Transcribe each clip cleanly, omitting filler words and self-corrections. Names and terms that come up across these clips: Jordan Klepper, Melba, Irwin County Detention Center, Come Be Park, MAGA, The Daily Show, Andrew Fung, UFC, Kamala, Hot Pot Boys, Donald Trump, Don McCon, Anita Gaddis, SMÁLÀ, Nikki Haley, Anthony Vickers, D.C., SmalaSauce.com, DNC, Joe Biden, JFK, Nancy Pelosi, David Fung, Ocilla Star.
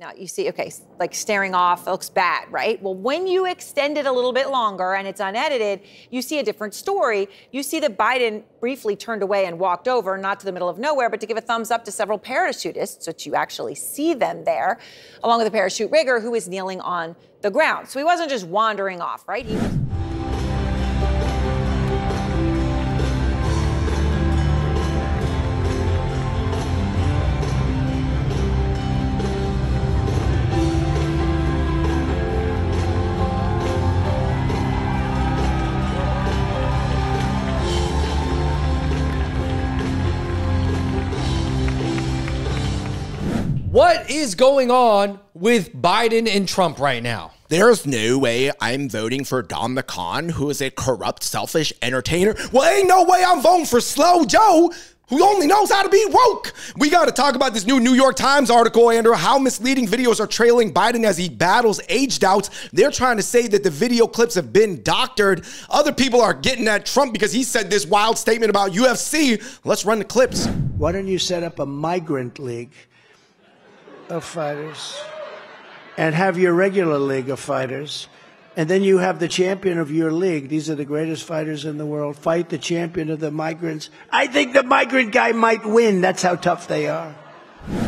Now you see, okay, like staring off looks bad, right? Well, when you extend it a little bit longer and it's unedited, you see a different story. You see that Biden briefly turned away and walked over, not to the middle of nowhere, but to give a thumbs up to several parachutists, which you actually see them there, along with a parachute rigger who is kneeling on the ground. So he wasn't just wandering off, right? He was... What is going on with Biden and Trump right now? There's no way I'm voting for Don McCon, who is a corrupt, selfish entertainer. Well, ain't no way I'm voting for Slow Joe, who only knows how to be woke. We gotta talk about this new New York Times article, Andrew, how misleading videos are trailing Biden as he battles age doubts. They're trying to say that the video clips have been doctored. Other people are getting at Trump because he said this wild statement about UFC. Let's run the clips. Why don't you set up a migrant league of fighters and have your regular league of fighters, and then you have the champion of your league. These are the greatest fighters in the world. Fight the champion of the migrants. I think the migrant guy might win. That's how tough they are.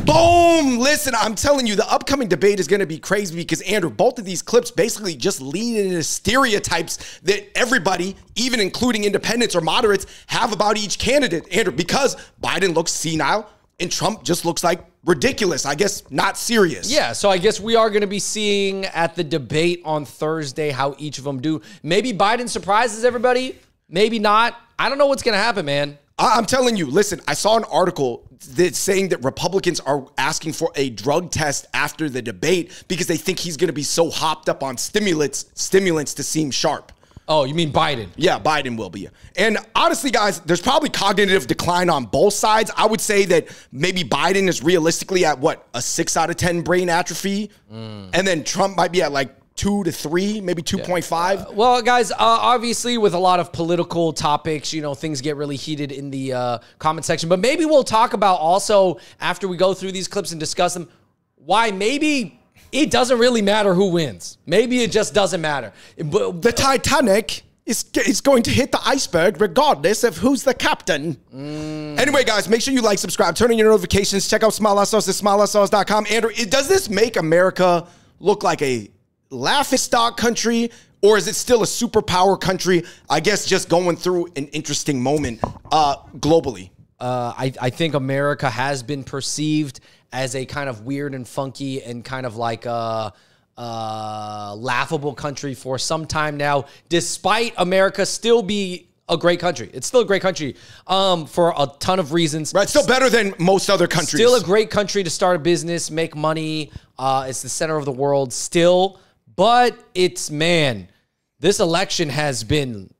Boom! Listen, I'm telling you, the upcoming debate is going to be crazy because, Andrew, both of these clips basically just lean into stereotypes that everybody, even including independents or moderates, have about each candidate, Andrew, because Biden looks senile and Trump just looks like ridiculous, I guess, not serious. Yeah, so I guess we are going to be seeing at the debate on Thursday how each of them do. Maybe Biden surprises everybody, maybe not. I don't know what's going to happen, man. I'm telling you, listen, I saw an article that's saying that Republicans are asking for a drug test after the debate because they think he's going to be so hopped up on stimulants to seem sharp. Oh, you mean Biden? Yeah, Biden will be. And honestly, guys, there's probably cognitive decline on both sides. I would say that maybe Biden is realistically at, what, a 6 out of 10 brain atrophy? And then Trump might be at, like, 2 to 3, maybe 2.5. Yeah. Well, guys, obviously with a lot of political topics, you know, things get really heated in the comment section. But maybe we'll talk about also, after we go through these clips and discuss them, why maybe it doesn't really matter who wins. Maybe it just doesn't matter. The Titanic is going to hit the iceberg regardless of who's the captain. Anyway, guys, make sure you like, subscribe, turn on your notifications, check out SmalaSauce at SmalaSauce.com. Andrew, does this make America look like a laughingstock country, or is it still a superpower country? I guess just going through an interesting moment globally. I think America has been perceived as a kind of weird and funky and kind of like a laughable country for some time now, despite America still be a great country. It's still a great country for a ton of reasons. Right, still better than most other countries. Still a great country to start a business, make money. It's the center of the world still. But it's, man, this election has been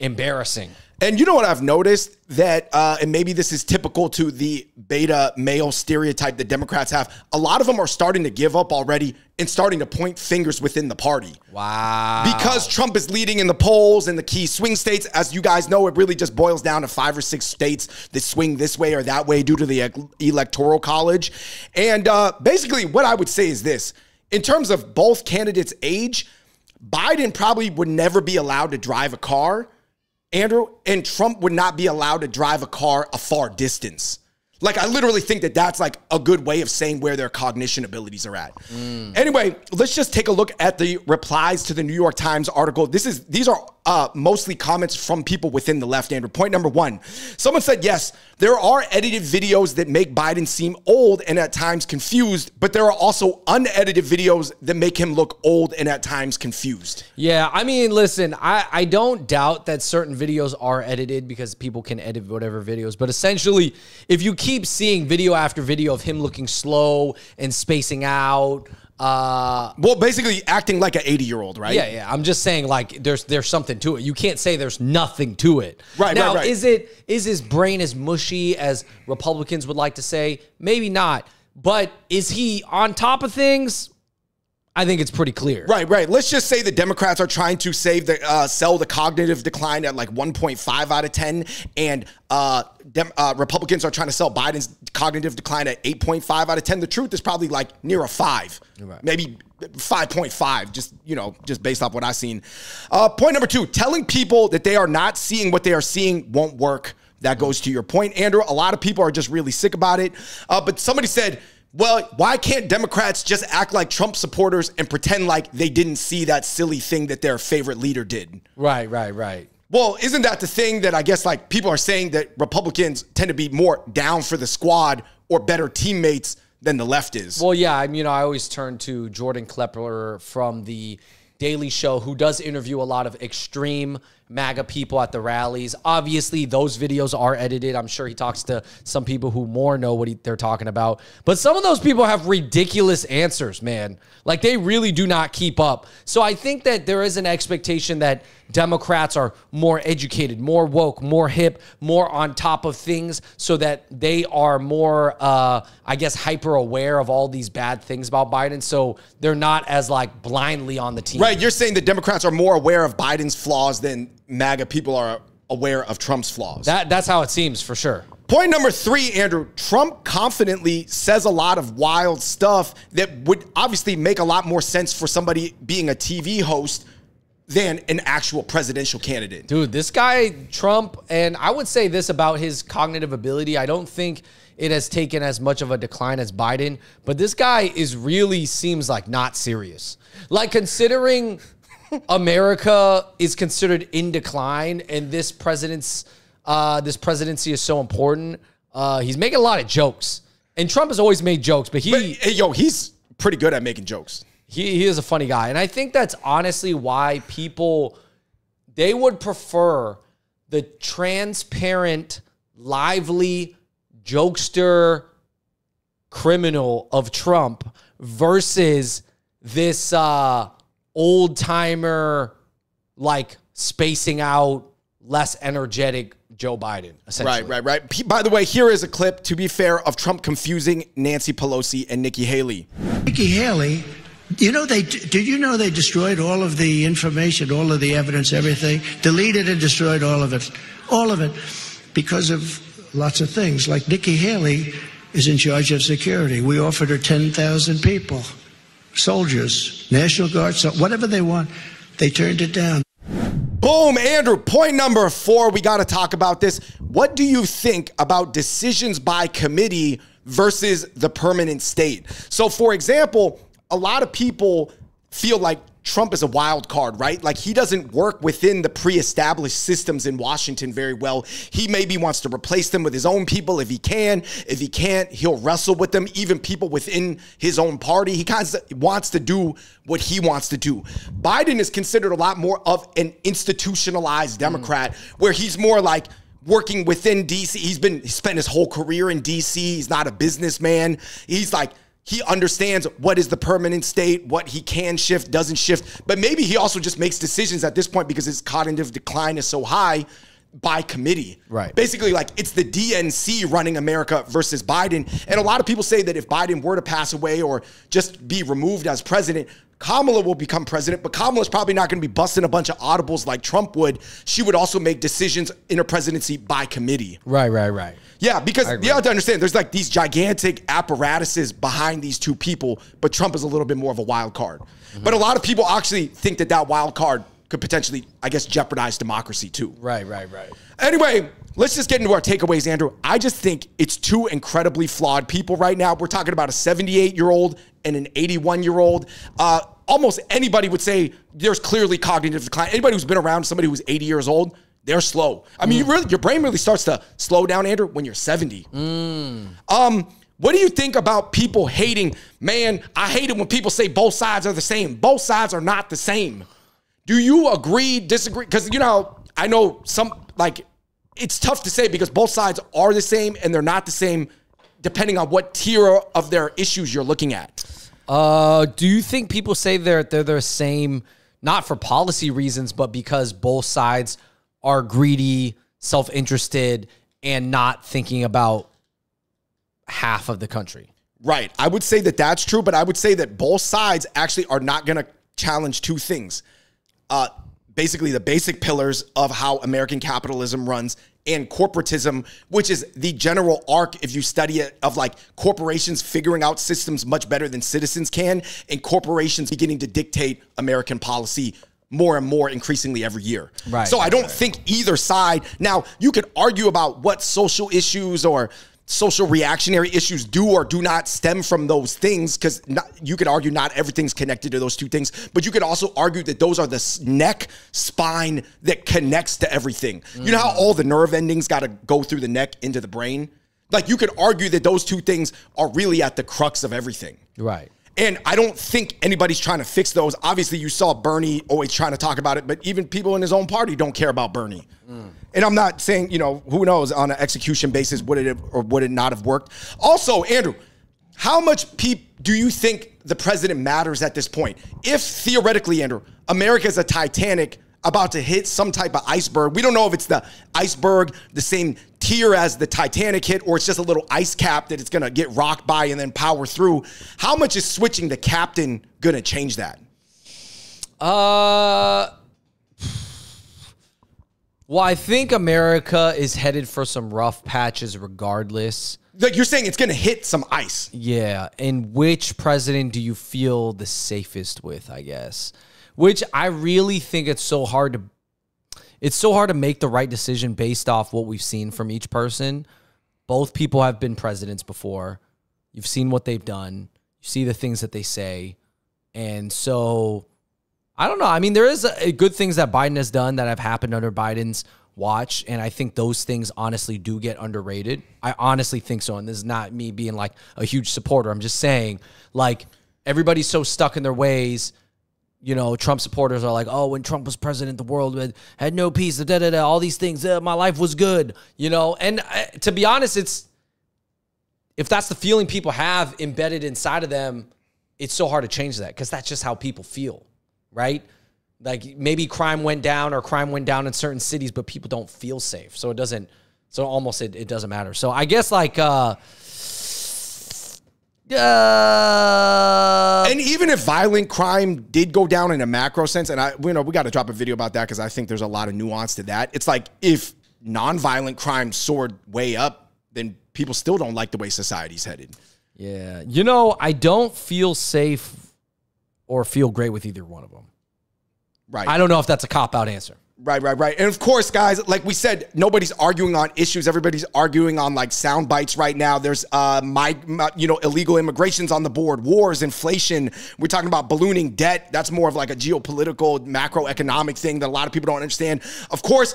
embarrassing. And you know what I've noticed? That, and maybe this is typical to the beta male stereotype that Democrats have, a lot of them are starting to give up already and starting to point fingers within the party. Wow. Because Trump is leading in the polls and the key swing states. As you guys know, it really just boils down to 5 or 6 states that swing this way or that way due to the electoral college. And basically what I would say is this. In terms of both candidates' age, Biden probably would never be allowed to drive a car, Andrew, and Trump would not be allowed to drive a car a far distance. Like, I literally think that that's like a good way of saying where their cognition abilities are at. Anyway, let's just take a look at the replies to the New York Times article. These are mostly comments from people within the left, Andrew. Point number one, someone said, yes, there are edited videos that make Biden seem old and at times confused, but there are also unedited videos that make him look old and at times confused. Yeah, I mean, listen, I don't doubt that certain videos are edited because people can edit whatever videos, but essentially, if you keep seeing video after video of him looking slow and spacing out. Well, basically acting like an 80-year-old, right? Yeah, yeah. I'm just saying, like, there's something to it. You can't say there's nothing to it. Right, now, right. Is his brain as mushy as Republicans would like to say? Maybe not. But is he on top of things? I think it's pretty clear. Right, right. Let's just say the Democrats are trying to sell the cognitive decline at like 1.5 out of 10, and Republicans are trying to sell Biden's cognitive decline at 8.5 out of 10. The truth is probably like near a 5, right, maybe 5.5, just, you know, just based off what I've seen. Point number two, telling people that they are not seeing what they are seeing won't work. That goes to your point, Andrew. A lot of people are just really sick about it. But somebody said, well, why can't Democrats just act like Trump supporters and pretend like they didn't see that silly thing that their favorite leader did? Right, right, right. Well, isn't that the thing that I guess like people are saying that Republicans tend to be more down for the squad or better teammates than the left is? Well, yeah, I mean, you know, I always turn to Jordan Klepper from The Daily Show, who does interview a lot of extreme MAGA people at the rallies. Obviously, those videos are edited. I'm sure he talks to some people who more know what they're talking about. But some of those people have ridiculous answers, man. Like, they really do not keep up. So I think that there is an expectation that Democrats are more educated, more woke, more hip, more on top of things, so that they are more, I guess, hyper aware of all these bad things about Biden. So they're not as like blindly on the team. Right. You're saying the Democrats are more aware of Biden's flaws than MAGA people are aware of Trump's flaws. That's how it seems, for sure. Point number three, Andrew, Trump confidently says a lot of wild stuff that would obviously make a lot more sense for somebody being a TV host than an actual presidential candidate. Dude, this guy, Trump, and I would say this about his cognitive ability, I don't think it has taken as much of a decline as Biden, but this guy is really seems like not serious. Like, considering America is considered in decline and this presidency is so important, he's making a lot of jokes. And Trump has always made jokes, but he's pretty good at making jokes. He is a funny guy. And I think that's honestly why people, they would prefer the transparent, lively, jokester criminal of Trump versus this old-timer, like, spacing out, less energetic Joe Biden, essentially. Right, right, right. By the way, here is a clip, to be fair, of Trump confusing Nancy Pelosi and Nikki Haley. Nikki Haley... You know, did you know they destroyed all of the information, all of the evidence, everything? Deleted and destroyed all of it. All of it. Because of lots of things. Like, Nikki Haley is in charge of security. We offered her 10,000 people, soldiers, National Guard, whatever they want. They turned it down. Boom, Andrew. Point number four. We got to talk about this. What do you think about decisions by committee versus the permanent state? So, for example, a lot of people feel like Trump is a wild card, right? Like, he doesn't work within the pre-established systems in Washington very well. He maybe wants to replace them with his own people if he can. If he can't, he'll wrestle with them, even people within his own party. He kind of wants to do what he wants to do. Biden is considered a lot more of an institutionalized Democrat, where he's more like working within D.C. He spent his whole career in D.C. He's not a businessman. He's like... He understands what is the permanent state, what he can shift, doesn't shift. But maybe he also just makes decisions at this point because his cognitive decline is so high by committee. Right. Basically, like, it's the DNC running America versus Biden. And a lot of people say that if Biden were to pass away or just be removed as president, Kamala will become president, but Kamala's probably not going to be busting a bunch of audibles like Trump would. She would also make decisions in her presidency by committee. Right, right, right. Yeah, because you have to understand, there's like these gigantic apparatuses behind these two people, but Trump is a little bit more of a wild card. But a lot of people actually think that that wild card could potentially, I guess, jeopardize democracy too. Right, right, right. Anyway, let's just get into our takeaways, Andrew. I just think it's two incredibly flawed people right now. We're talking about a 78-year-old and an 81-year-old. Almost anybody would say there's clearly cognitive decline. Anybody who's been around somebody who's 80 years old, they're slow. I mean, your brain really starts to slow down, Andrew, when you're 70. What do you think about people hating? Man, I hate it when people say both sides are the same. Both sides are not the same. Do you agree, disagree? Because, you know, I know some, like, it's tough to say because both sides are the same and they're not the same depending on what tier of their issues you're looking at. Do you think people say they're the same, not for policy reasons, but because both sides are greedy, self-interested, and not thinking about half of the country? Right. I would say that that's true, but I would say that both sides actually are not going to challenge two things. Basically, the basic pillars of how American capitalism runs and corporatism, which is the general arc, if you study it, of like corporations figuring out systems much better than citizens can, and corporations beginning to dictate American policy more and more increasingly every year. Right. So I don't think either side. Now, you could argue about what social issues or social reactionary issues do or do not stem from those things, because you could argue not everything's connected to those two things, but you could also argue that those are the neck spine that connects to everything. You know how all the nerve endings got to go through the neck into the brain? Like, you could argue that those two things are really at the crux of everything. Right. And I don't think anybody's trying to fix those. Obviously, you saw Bernie always trying to talk about it, but even people in his own party don't care about Bernie. And I'm not saying, you know, who knows on an execution basis, would it have, or would it not have worked? Also, Andrew, how much do you think the president matters at this point? If theoretically, Andrew, America's a Titanic about to hit some type of iceberg. We don't know if it's the iceberg, the same tier as the Titanic hit, or it's just a little ice cap that it's gonna get rocked by and then power through. How much is switching the captain gonna change that? Well, I think America is headed for some rough patches regardless. Like, you're saying it's gonna hit some ice. Yeah, and which president do you feel the safest with, I guess? Which I really think it's so hard to make the right decision based off what we've seen from each person. Both people have been presidents before. You've seen what they've done. You see the things that they say. And so, I don't know. I mean, there is good things that Biden has done that have happened under Biden's watch. And I think those things honestly do get underrated. I honestly think so. And this is not me being like a huge supporter. I'm just saying, like, everybody's so stuck in their ways. You know, Trump supporters are like, oh, when Trump was president, the world had no peace, all these things. My life was good, you know. And to be honest, if that's the feeling people have embedded inside of them, it's so hard to change that because that's just how people feel, right? Like, maybe crime went down in certain cities, but people don't feel safe. So it doesn't, it doesn't matter. So I guess, like, and even if violent crime did go down in a macro sense, and you know, we got to drop a video about that because I think there's a lot of nuance to that. It's like, if nonviolent crime soared way up, then people still don't like the way society's headed. Yeah. You know, I don't feel safe or feel great with either one of them. Right. I don't know if that's a cop-out answer. Right, right, right. And of course, guys, like we said, nobody's arguing on issues. Everybody's arguing on, like, sound bites right now. There's you know, illegal immigration's on the board, wars, inflation. We're talking about ballooning debt. That's more of like a geopolitical, macroeconomic thing that a lot of people don't understand. Of course,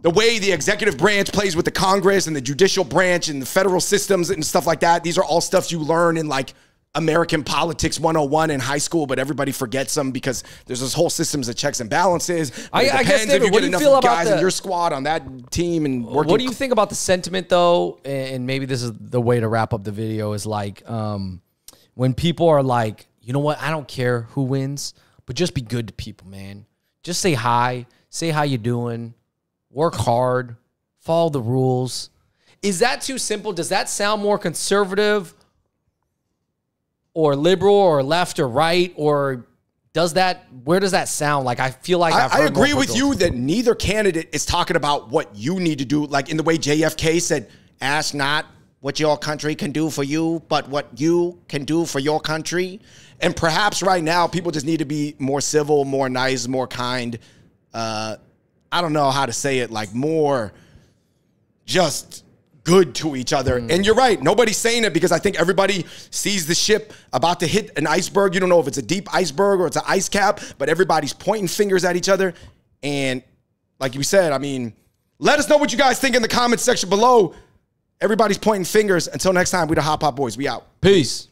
the way the executive branch plays with the Congress and the judicial branch and the federal systems and stuff like that, these are all stuff you learn in, like, American Politics 101 in high school, but everybody forgets them because there's this whole systems of checks and balances. I guess, David, what do you feel about guys in your squad on that team and working? What do you think about the sentiment, though? And maybe this is the way to wrap up the video, is like, when people are like, you know what, I don't care who wins, but just be good to people, man. Just say hi, say how you doing, work hard, follow the rules. Is that too simple? Does that sound more conservative or liberal or left or right, or where does that sound like? I feel like I agree with you that neither candidate is talking about what you need to do, like in the way JFK said, ask not what your country can do for you, but what you can do for your country. And perhaps right now people just need to be more civil, more nice, more kind. I don't know how to say it, like, more just good to each other. And you're right, nobody's saying it because I think everybody sees the ship about to hit an iceberg. You don't know if it's a deep iceberg or it's an ice cap, but everybody's pointing fingers at each other. And like you said, I mean, let us know what you guys think in the comments section below. Everybody's pointing fingers. Until next time, we the Hot Pot Boys. We out. Peace.